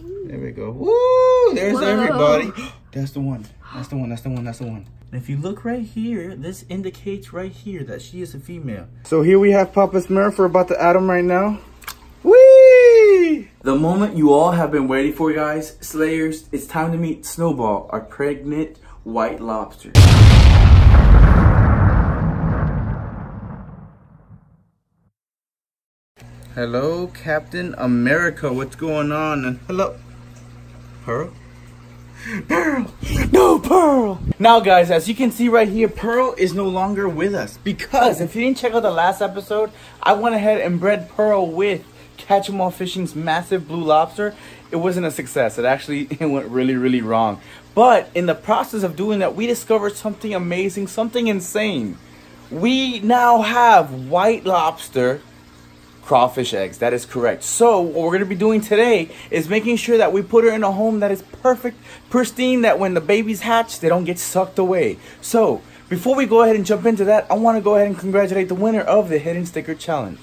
There we go. Woo! There's everybody. That's the one. That's the one. That's the one. That's the one. And if you look right here, this indicates right here that she is a female. So here we have Papa Smurf. We're about to add him right now. Whee! The moment you all have been waiting for, guys. Slayers, it's time to meet Snowball, our pregnant white lobster. Hello, Captain America. What's going on? And hello, Pearl. Pearl! No, Pearl! Now, guys, as you can see right here, Pearl is no longer with us. Because if you didn't check out the last episode, I went ahead and bred Pearl with Catch 'Em All Fishing's massive blue lobster. It wasn't a success. It went really, really wrong. But in the process of doing that, we discovered something amazing, something insane. We now have white lobster crawfish eggs. That is correct. So what we're going to be doing today is making sure that we put her in a home that is perfect, pristine, that when the babies hatch, they don't get sucked away. So before we go ahead and jump into that, I want to go ahead and congratulate the winner of the Hidden Sticker Challenge.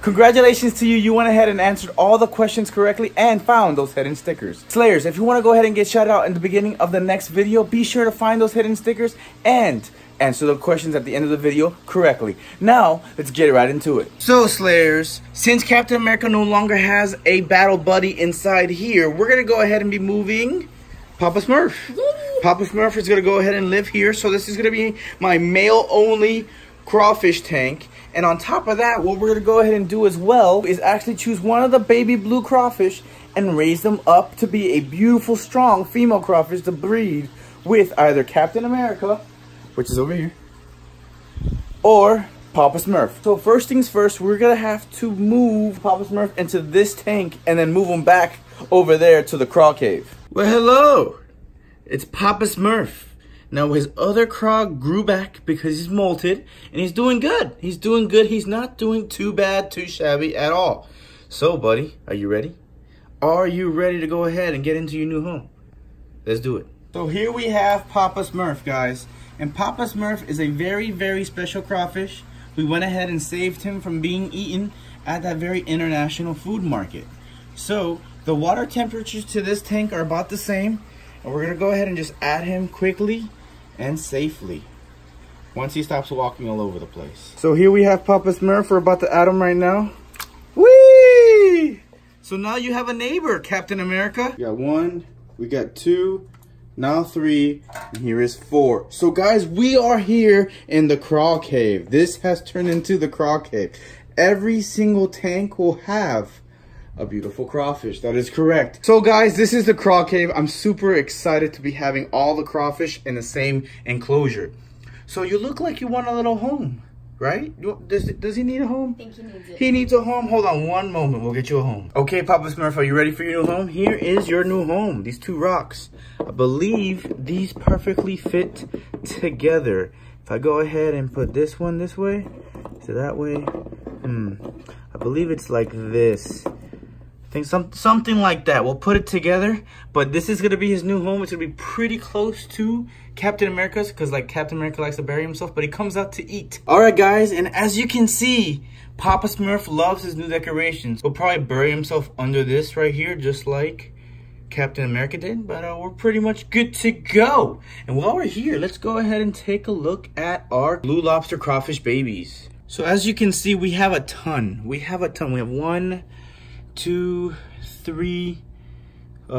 Congratulations to you. You went ahead and answered all the questions correctly and found those hidden stickers. Slayers, if you want to go ahead and get shout out in the beginning of the next video, be sure to find those hidden stickers and answer the questions at the end of the video correctly. Now, let's get right into it. So, Slayers, since Captain America no longer has a battle buddy inside here, we're going to go ahead and be moving Papa Smurf. Yay. Papa Smurf is going to go ahead and live here. So this is going to be my male-only crawfish tank. And on top of that, what we're going to go ahead and do as well is actually choose one of the baby blue crawfish and raise them up to be a beautiful, strong female crawfish to breed with either Captain America, which is over here, or Papa Smurf. So first things first, we're gonna have to move Papa Smurf into this tank and then move him back over there to the craw cave. Well, hello, it's Papa Smurf. Now his other craw grew back because he's molted and he's doing good. He's doing good. He's not doing too bad, too shabby at all. So buddy, are you ready? Are you ready to go ahead and get into your new home? Let's do it. So here we have Papa Smurf, guys. And Papa Smurf is a very, very special crawfish. We went ahead and saved him from being eaten at that very international food market. So the water temperatures to this tank are about the same. And we're gonna go ahead and just add him quickly and safely once he stops walking all over the place. So here we have Papa Smurf. We're about to add him right now. Whee! So now you have a neighbor, Captain America. We got one, we got two, now three, and here is four. So guys, we are here in the craw cave. This has turned into the craw cave. Every single tank will have a beautiful crawfish. That is correct. So guys, this is the craw cave. I'm super excited to be having all the crawfish in the same enclosure. So you look like you want a little home, right? Does he need a home? I think he needs it. He needs a home. Hold on one moment. We'll get you a home. Okay, Papa Smurf, are you ready for your new home? Here is your new home. These two rocks. I believe these perfectly fit together. If I go ahead and put this one this way, so that way, I believe it's like this. I think something like that. We'll put it together, but this is gonna be his new home. It's gonna be pretty close to Captain America's because like Captain America likes to bury himself, but he comes out to eat. All right, guys, and as you can see, Papa Smurf loves his new decorations. He'll probably bury himself under this right here, just like Captain America did, but we're pretty much good to go. And while we're here, let's go ahead and take a look at our blue lobster crawfish babies. So as you can see, we have a ton. We have a ton. We have 1, 2, 3,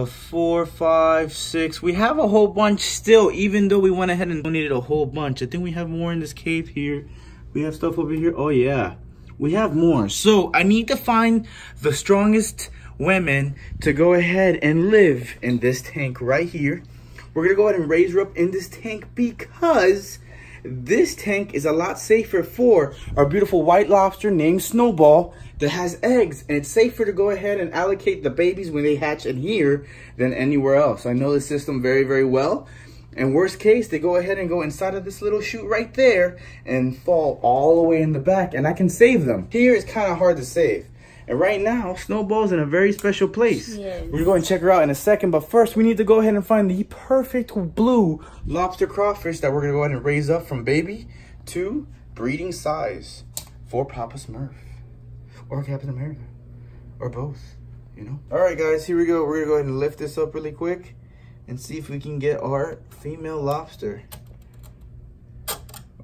4, 5, 6. We have a whole bunch still, even though we went ahead and donated a whole bunch. I think we have more in this cave here. We have stuff over here. Oh yeah, we have more. So I need to find the strongest women to go ahead and live in this tank right here. We're gonna go ahead and raise her up in this tank because this tank is a lot safer for our beautiful white lobster named Snowball that has eggs, and it's safer to go ahead and allocate the babies when they hatch in here than anywhere else. I know the system very, very well, and worst case, they go ahead and go inside of this little chute right there and fall all the way in the back, and I can save them. Here is kind of hard to save. And right now, Snowball's in a very special place. Yes. We're going to check her out in a second. But first, we need to go ahead and find the perfect blue lobster crawfish that we're going to go ahead and raise up from baby to breeding size for Papa Smurf or Captain America or both, you know? All right, guys, here we go. We're gonna go ahead and lift this up really quick and see if we can get our female lobster.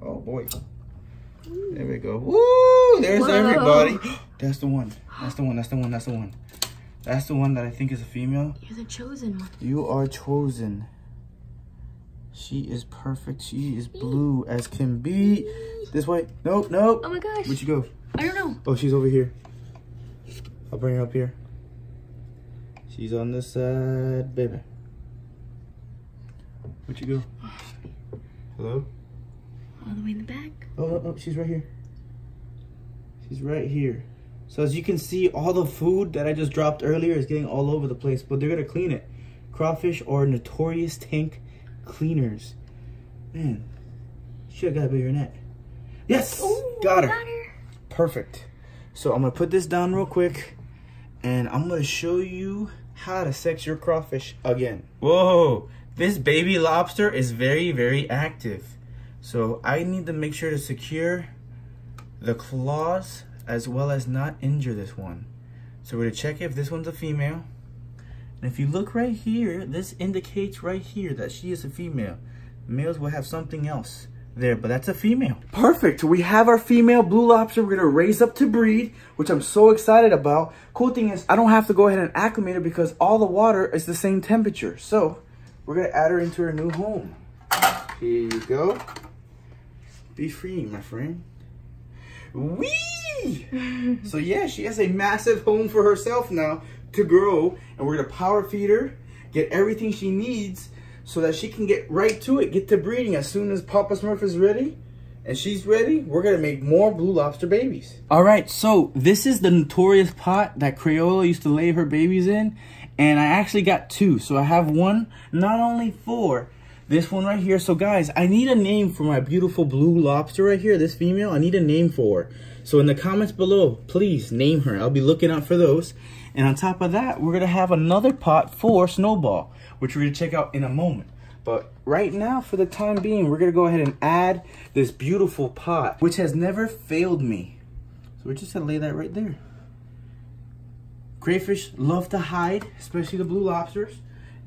Oh boy. There we go. Woo! There's everybody. That's the one. That's the one. That's the one. That's the one. That's the one that I think is a female. You're the chosen one. You are chosen. She is perfect. She is blue as can be. This way. Nope, nope. Oh my gosh. Where'd she go? I don't know. Oh, she's over here. I'll bring her up here. She's on this side, baby. Where'd you go? Hello? All the way in the back. Oh, oh, she's right here. She's right here. So as you can see, all the food that I just dropped earlier is getting all over the place, but they're gonna clean it. Crawfish are notorious tank cleaners. Man, should have got a bigger net. Yes, ooh, got her. Perfect. So I'm gonna put this down real quick, and I'm gonna show you how to sex your crawfish again. Whoa, this baby lobster is very, very active. So I need to make sure to secure the claws as well as not injure this one. So we're gonna check if this one's a female. And if you look right here, this indicates right here that she is a female. Males will have something else there, but that's a female. Perfect, we have our female blue lobster. We're gonna raise up to breed, which I'm so excited about. Cool thing is, I don't have to go ahead and acclimate her because all the water is the same temperature. So we're gonna add her into her new home. Here you go. Be free, my friend. Whee! So yeah, she has a massive home for herself now to grow, and we're gonna power feed her, get everything she needs so that she can get right to it, get to breeding. As soon as Papa Smurf is ready and she's ready, we're gonna make more blue lobster babies. All right, so this is the notorious pot that Crayola used to lay her babies in, and I actually got two. So I have one, not only four, this one right here. So guys, I need a name for my beautiful blue lobster right here, this female. I need a name for her. So in the comments below, please name her. I'll be looking out for those. And on top of that, we're gonna have another pot for Snowball, which we're gonna check out in a moment. But right now, for the time being, we're gonna go ahead and add this beautiful pot, which has never failed me. So we're just gonna lay that right there. Crayfish love to hide, especially the blue lobsters.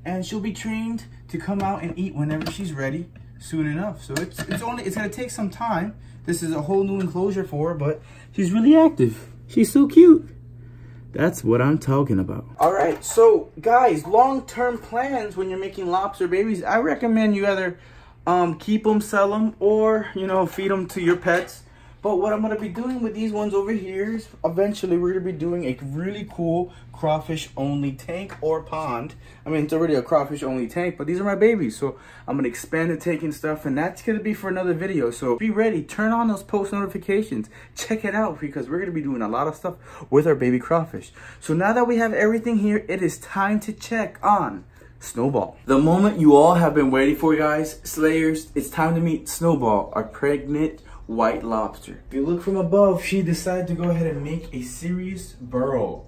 And she'll be trained to come out and eat whenever she's ready soon enough. So it's gonna take some time. This is a whole new enclosure for her, but she's really active. She's so cute. That's what I'm talking about. All right, so guys, long-term plans when you're making lobster babies, I recommend you either keep them, sell them, or you know, feed them to your pets. But what I'm gonna be doing with these ones over here is eventually we're gonna be doing a really cool crawfish only tank or pond. I mean, it's already a crawfish only tank, but these are my babies. So I'm gonna expand the tank and stuff, and that's gonna be for another video. So be ready, turn on those post notifications. Check it out because we're gonna be doing a lot of stuff with our baby crawfish. So now that we have everything here, it is time to check on Snowball. The moment you all have been waiting for, guys, Slayers, it's time to meet Snowball, our pregnant white lobster. If you look from above, she decided to go ahead and make a serious burrow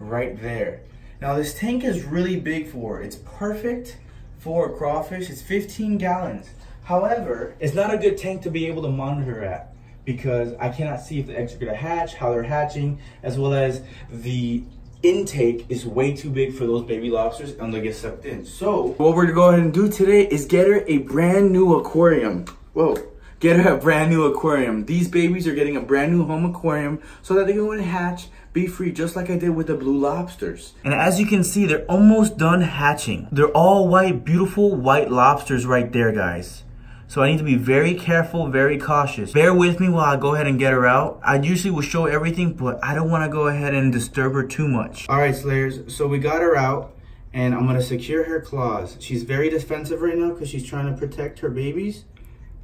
right there. Now this tank is really big for her. It's perfect for a crawfish. It's 15 gallons. However, it's not a good tank to be able to monitor at because I cannot see if the eggs are gonna hatch, how they're hatching, as well as the intake is way too big for those baby lobsters and they'll get sucked in. So what we're gonna go ahead and do today is get her a brand new aquarium. Whoa. Get her a brand new aquarium. These babies are getting a brand new home aquarium so that they can go and hatch, be free, just like I did with the blue lobsters. And as you can see, they're almost done hatching. They're all white, beautiful white lobsters right there, guys. So I need to be very careful, very cautious. Bear with me while I go ahead and get her out. I usually will show everything, but I don't wanna go ahead and disturb her too much. All right, Slayers, so we got her out and I'm gonna secure her claws. She's very defensive right now because she's trying to protect her babies.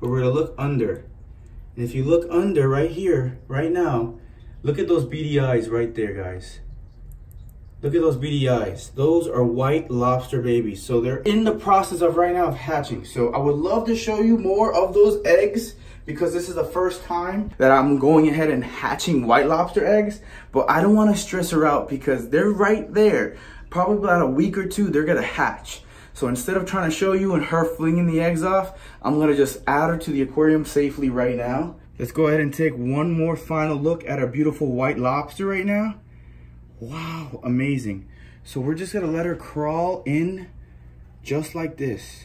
But we're gonna look under. And if you look under right here, right now, look at those beady eyes right there, guys. Look at those beady eyes. Those are white lobster babies. So they're in the process of right now of hatching. So I would love to show you more of those eggs because this is the first time that I'm going ahead and hatching white lobster eggs, but I don't wanna stress her out because they're right there. Probably about a week or two, they're gonna hatch. So instead of trying to show you and her flinging the eggs off, I'm gonna just add her to the aquarium safely right now. Let's go ahead and take one more final look at our beautiful white lobster right now. Wow, amazing. So we're just gonna let her crawl in just like this.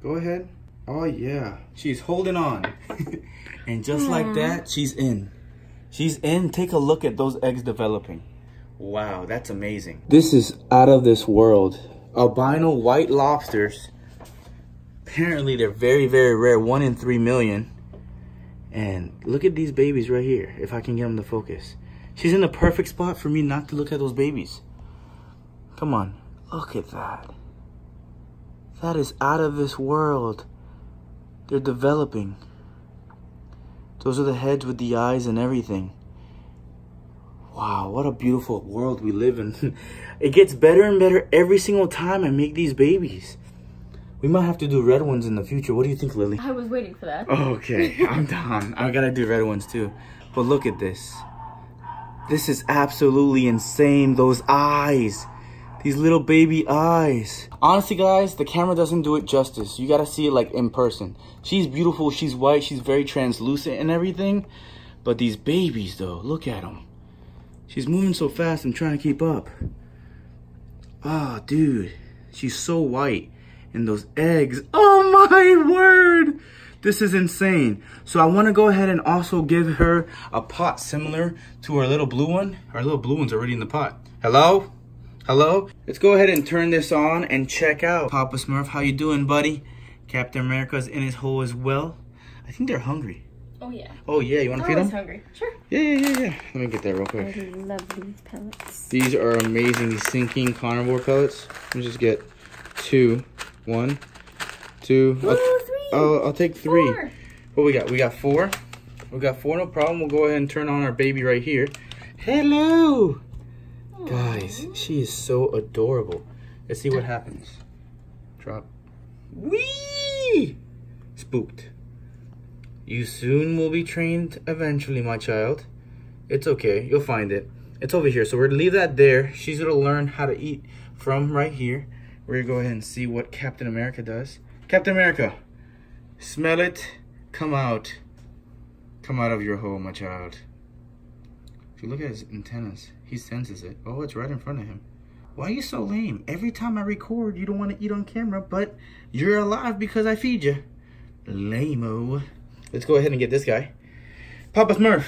Go ahead. Oh yeah, she's holding on. And just like that, she's in. She's in. Take a look at those eggs developing. Wow, that's amazing. This is out of this world. Albino white lobsters. Apparently they're very, very rare, 1 in 3 million. And look at these babies right here, if I can get them to focus. She's in the perfect spot for me not to look at those babies. Come on, look at that. That is out of this world. They're developing. Those are the heads with the eyes and everything. Wow, what a beautiful world we live in. It gets better and better every single time I make these babies. We might have to do red ones in the future. What do you think, Lily? I was waiting for that. Okay, I'm down. I gotta do red ones too. But look at this. This is absolutely insane. Those eyes. These little baby eyes. Honestly, guys, the camera doesn't do it justice. You gotta see it like in person. She's beautiful, she's white, she's very translucent and everything. But these babies though, look at them. She's moving so fast, I'm trying to keep up. Ah, dude, she's so white. And those eggs, oh my word! This is insane. So I wanna go ahead and also give her a pot similar to our little blue one. Our little blue one's already in the pot. Hello? Hello? Let's go ahead and turn this on and check out. Papa Smurf, how you doing, buddy? Captain America's in his hole as well. I think they're hungry. Oh, yeah. Oh, yeah. You want to feed them? I'm hungry. Sure. Yeah. Let me get that real quick. I love these pellets. These are amazing sinking carnivore pellets. Let me just get 2. 1, 2. Ooh, three. I'll take 3. 4. What we got? We got 4. We got 4. No problem. We'll go ahead and turn on our baby right here. Hello. Guys, she is so adorable. Let's see what happens. Drop. Whee! Spooked. You soon will be trained eventually, my child. It's okay. You'll find it. It's over here. So we're going to leave that there. She's going to learn how to eat from right here. We're going to go ahead and see what Captain America does. Captain America, smell it. Come out. Come out of your hole, my child. If you look at his antennas, he senses it. Oh, it's right in front of him. Why are you so lame? Every time I record, you don't want to eat on camera, but you're alive because I feed you. Lame-o. Let's go ahead and get this guy. Papa Smurf.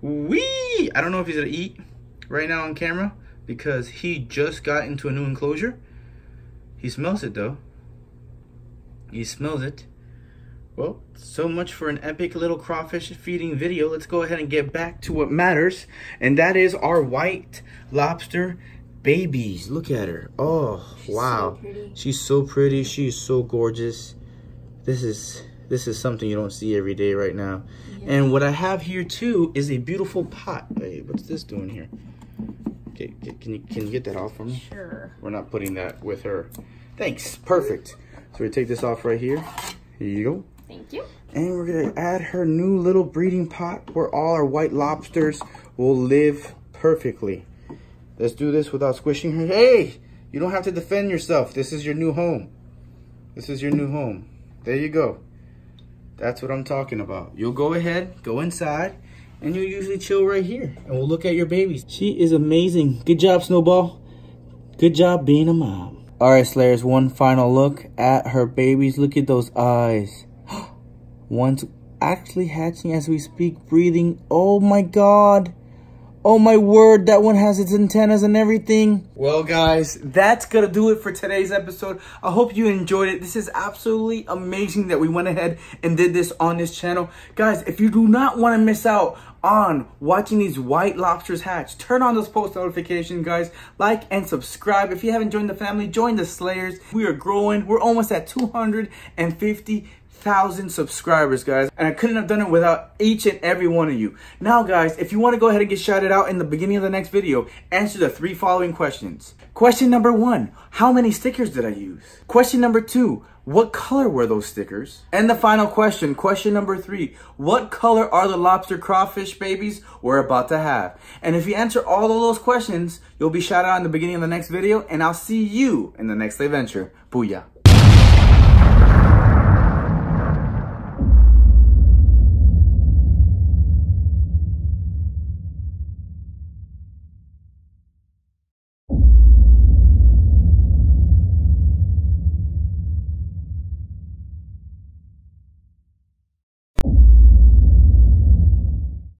Whee! I don't know if he's going to eat right now on camera because he just got into a new enclosure. He smells it, though. He smells it. Well, so much for an epic little crawfish feeding video. Let's go ahead and get back to what matters. And that is our white lobster babies. Look at her. Oh, wow. She's so pretty. She's so gorgeous. This is something you don't see every day right now. Yeah. And what I have here too is a beautiful pot. Hey, what's this doing here? Okay, can you get that off for me? Sure. We're not putting that with her. Thanks. Perfect. So we take this off right here. Here you go. Thank you. And we're going to add her new little breeding pot where all our white lobsters will live perfectly. Let's do this without squishing her. Hey, you don't have to defend yourself. This is your new home. This is your new home. There you go. That's what I'm talking about. You'll go ahead, go inside, and you'll usually chill right here. And we'll look at your babies. She is amazing. Good job, Snowball. Good job being a mom. All right, Slayers, one final look at her babies. Look at those eyes. One's actually hatching as we speak, breathing. Oh my God. Oh my word, that one has its antennas and everything. Well, guys, that's gonna do it for today's episode. I hope you enjoyed it. This is absolutely amazing that we went ahead and did this on this channel. Guys, if you do not wanna miss out on watching these white lobsters hatch, turn on those post notifications, guys. Like and subscribe. If you haven't joined the family, join the Slayers. We are growing. We're almost at 250,000 subscribers, guys, and I couldn't have done it without each and every one of you. Now, guys, if you want to go ahead and get shouted out in the beginning of the next video, answer the 3 following questions. Question number 1, how many stickers did I use? Question number 2, what color were those stickers? And the final question, question number 3, what color are the lobster crawfish babies we're about to have? And if you answer all of those questions, you'll be shouted out in the beginning of the next video, and I'll see you in the next adventure. Booyah.